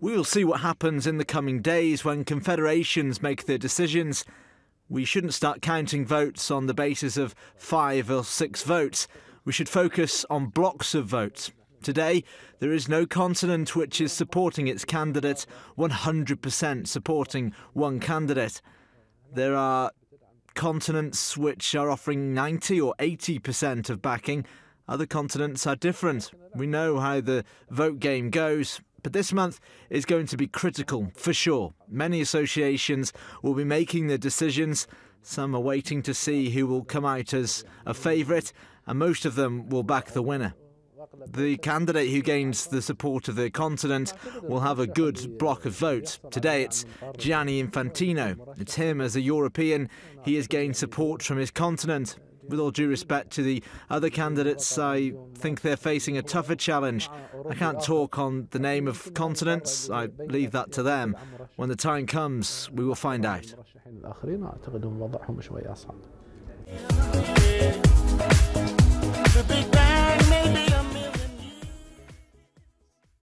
We will see what happens in the coming days when confederations make their decisions. We shouldn't start counting votes on the basis of 5 or 6 votes. We should focus on blocks of votes. Today, there is no continent which is supporting its candidate, 100% supporting one candidate. There are continents which are offering 90 or 80% of backing. Other continents are different. We know how the vote game goes, but this month is going to be critical, for sure. Many associations will be making their decisions. Some are waiting to see who will come out as a favourite, and most of them will back the winner. The candidate who gains the support of their continent will have a good block of votes. Today it's Gianni Infantino. It's him as a European. He has gained support from his continent. With all due respect to the other candidates, I think they're facing a tougher challenge. I can't talk on the name of continents. I leave that to them. When the time comes, we will find out.